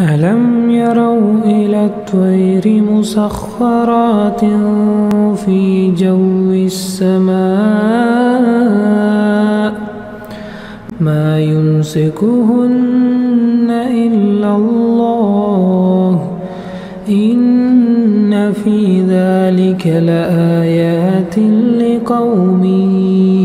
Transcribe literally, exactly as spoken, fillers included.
ألم يروا إلى الطير مسخرات في جو السماء ما يمسكهن إلا الله إن في ذلك لآيات لقوم